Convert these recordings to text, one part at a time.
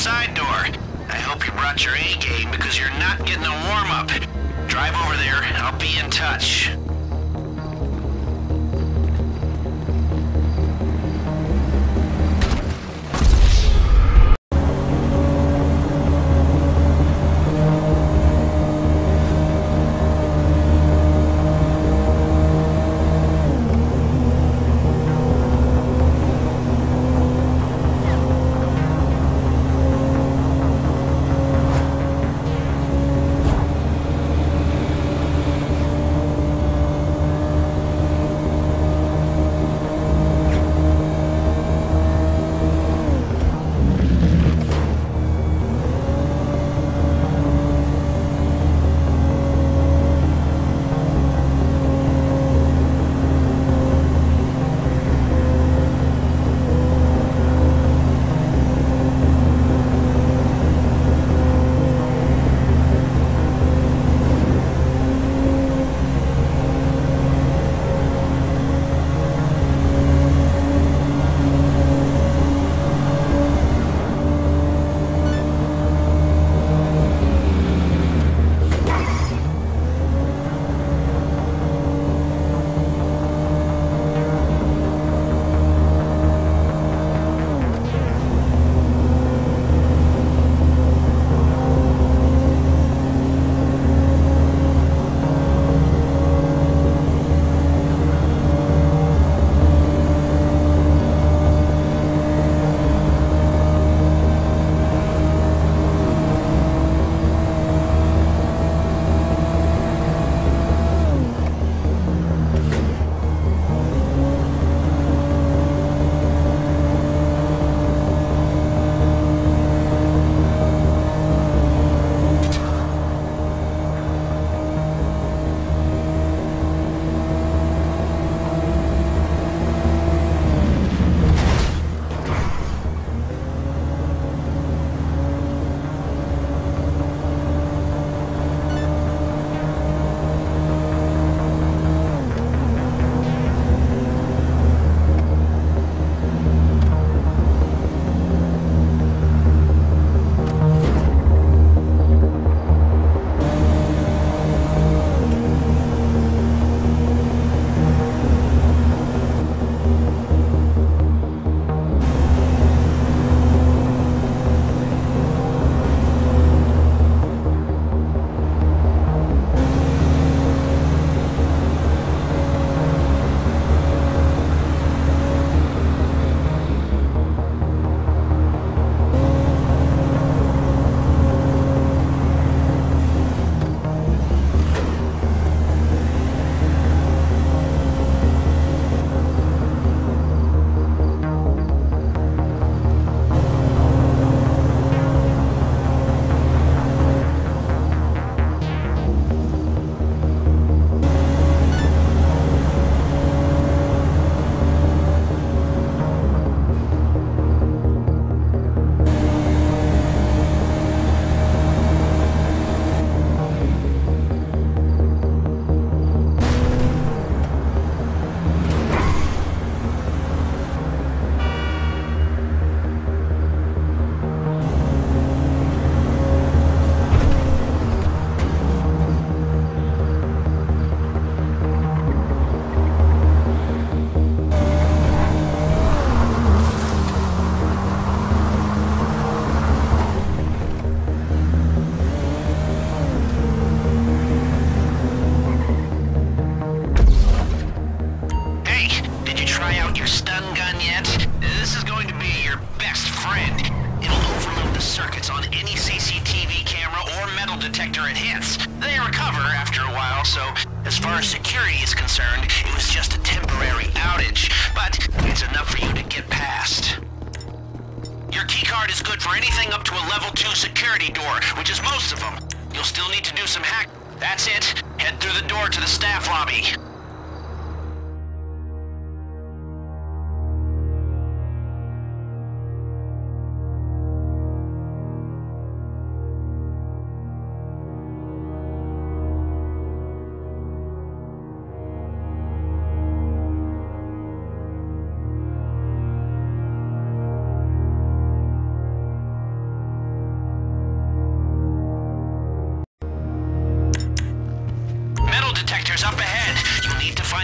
side door. I hope you brought your A game because you're not getting a warm-up. Drive over there, I'll be in touch.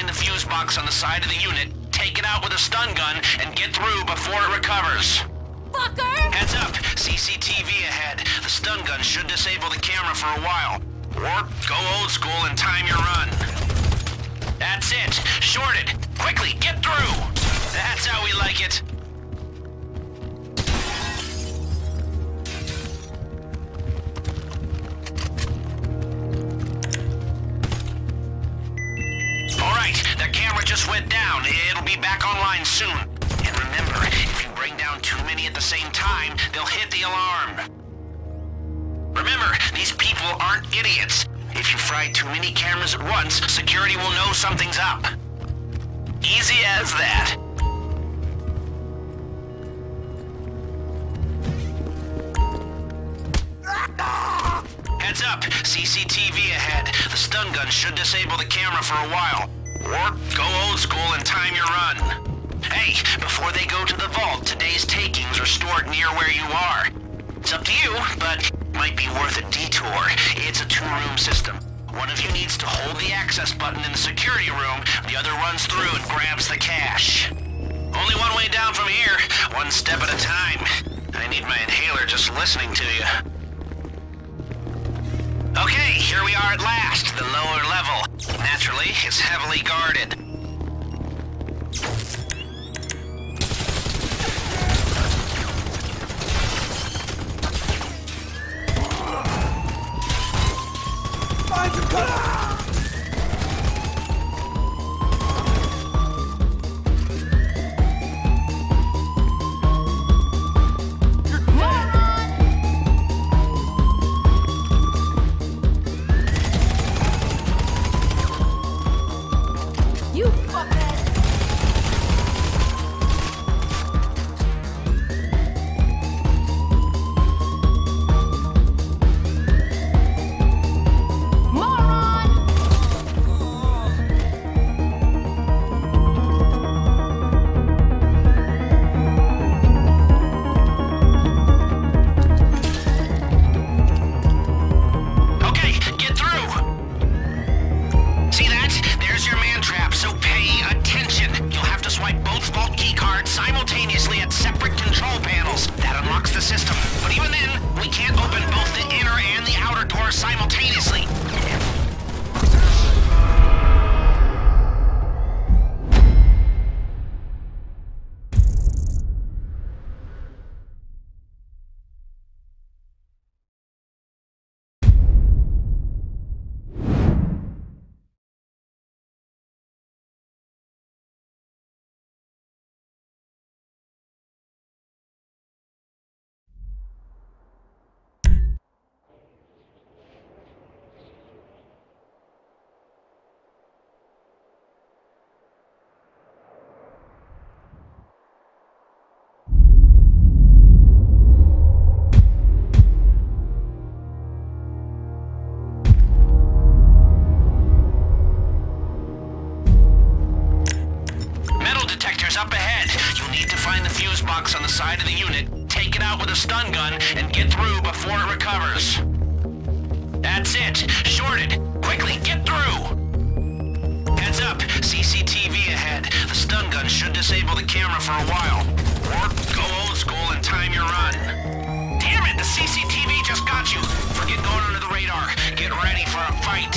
find the fuse box on the side of the unit, take it out with a stun gun, and get through before it recovers. Fucker! Heads up! CCTV ahead. The stun gun should disable the camera for a while. Or go old school and time your run. That's it! Short it! Quickly, get through! That's how we like it! Just went down. It'll be back online soon. And remember, if you bring down too many at the same time, they'll hit the alarm. Remember, these people aren't idiots. If you fry too many cameras at once, security will know something's up. Easy as that. Heads up, CCTV ahead. The stun gun should disable the camera for a while. Or go old school and time your run. Hey, before they go to the vault, today's takings are stored near where you are. It's up to you, but it might be worth a detour. It's a two-room system. One of you needs to hold the access button in the security room, the other runs through and grabs the cash. Only one way down from here, one step at a time. I need my inhaler just listening to you. Okay, here we are at last, the lower level. Naturally, it's heavily guarded. Find the gun! You're dead! Up ahead. You'll need to find the fuse box on the side of the unit, take it out with a stun gun, and get through before it recovers. That's it. Short it. Quickly, get through! Heads up. CCTV ahead. The stun gun should disable the camera for a while. Or go old school and time your run. Damn it! The CCTV just got you! Forget going under the radar. Get ready for a fight.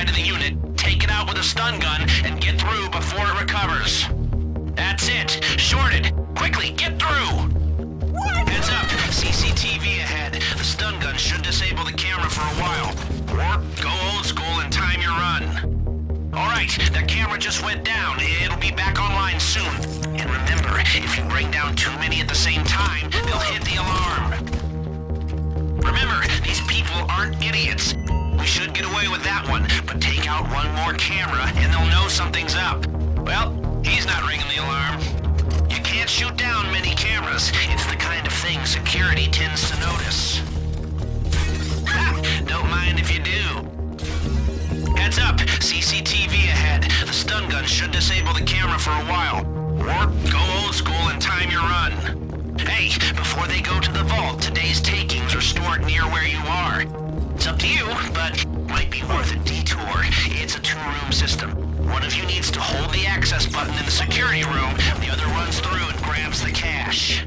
side of the unit, take it out with a stun gun, and get through before it recovers. That's it. Short it. Quickly, get through! What? Heads up. CCTV ahead. The stun gun should disable the camera for a while. Or go old school and time your run. Alright, that camera just went down. It'll be back online soon. And remember, if you bring down too many at the same time, they'll hit the alarm. Remember, these people aren't idiots. We should get away with that one, but take out one more camera and they'll know something's up. Well, he's not ringing the alarm. You can't shoot down many cameras. It's the kind of thing security tends to notice. Don't mind if you do. Heads up, CCTV ahead. The stun gun should disable the camera for a while. Or go old school and time your run. Hey, before they go to the vault, today's takings are stored near where you are. It's up to you, but might be worth a detour. It's a two-room system. One of you needs to hold the access button in the security room, the other runs through and grabs the cash.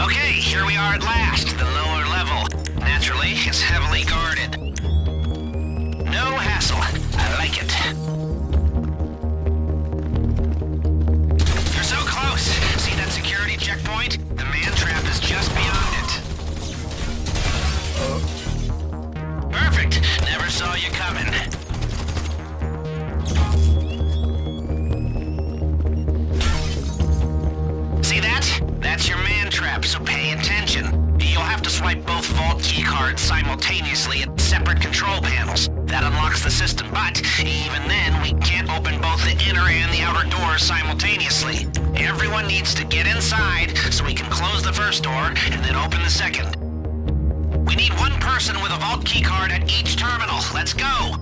Okay, here we are at last, the lower level. Naturally, it's heavily guarded. No hassle. I like it. You're so close. See that security checkpoint? The man-trap is just beyond it. Perfect! Never saw you coming. See that? That's your man trap, so pay attention. You'll have to swipe both vault key cards simultaneously at separate control panels. That unlocks the system, but even then, we can't open both the inner and the outer doors simultaneously. Everyone needs to get inside so we can close the first door and then open the second. We need one person with a vault keycard at each terminal. Let's go!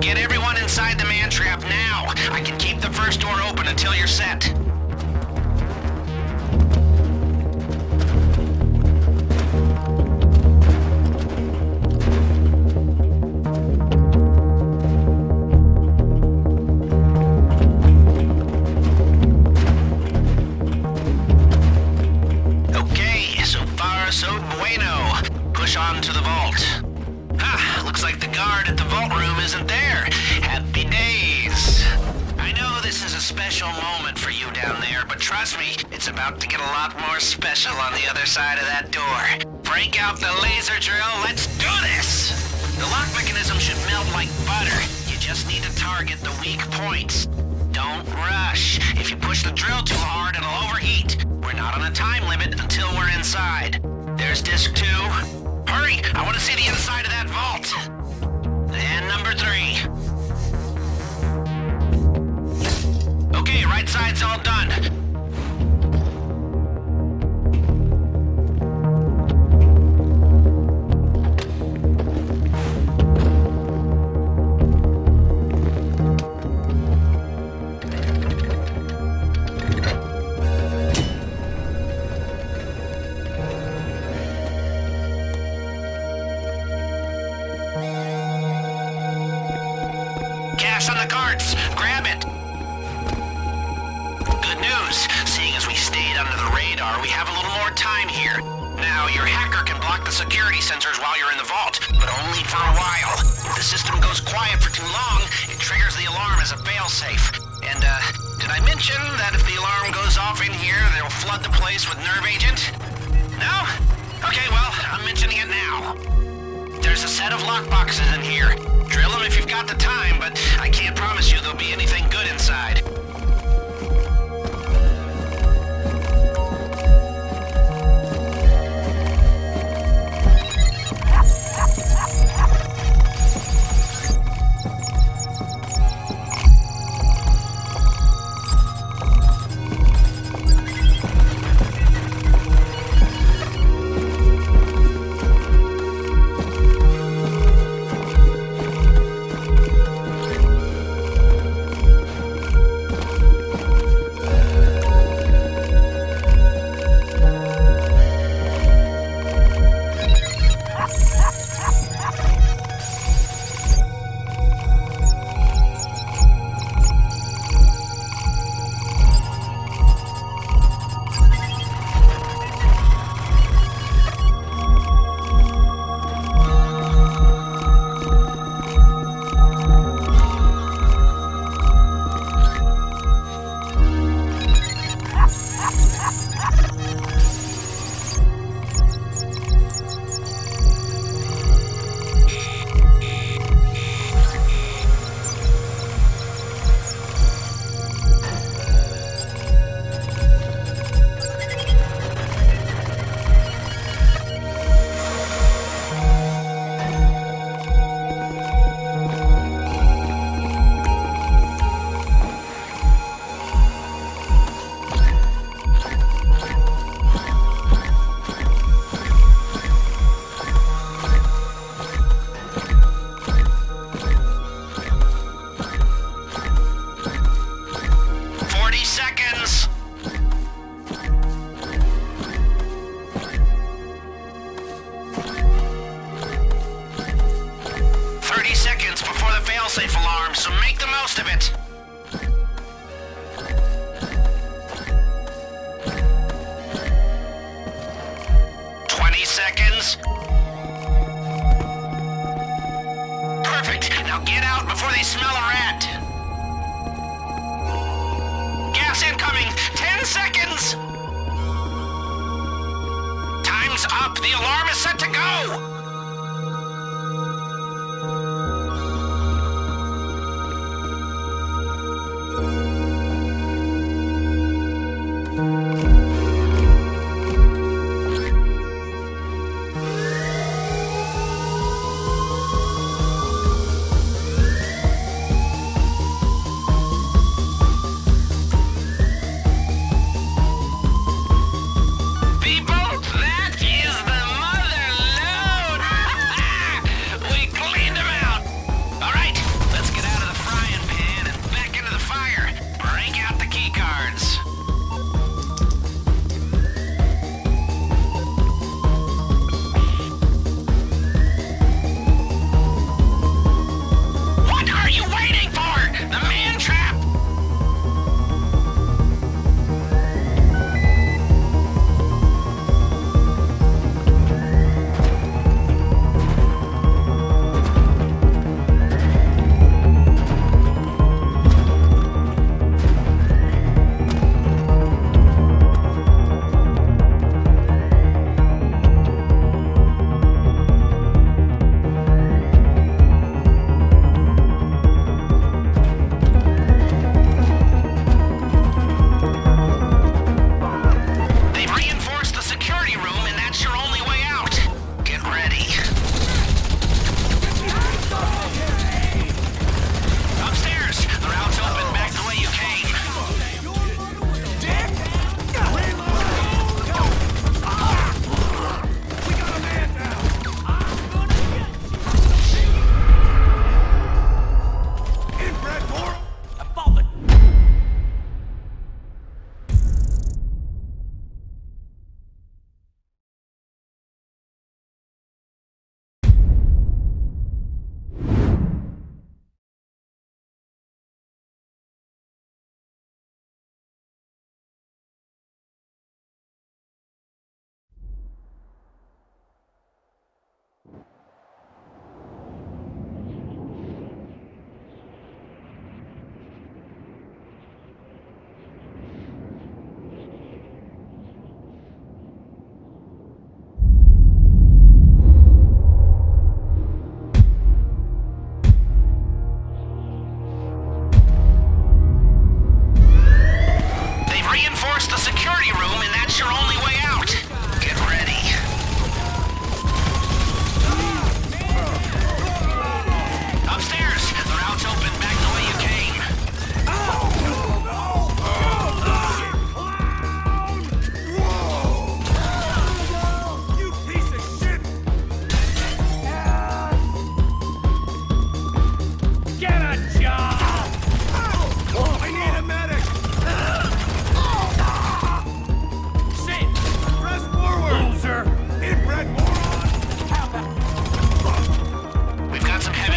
Get everyone inside the man trap now! I can keep the first door open until you're set. most of it.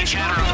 General.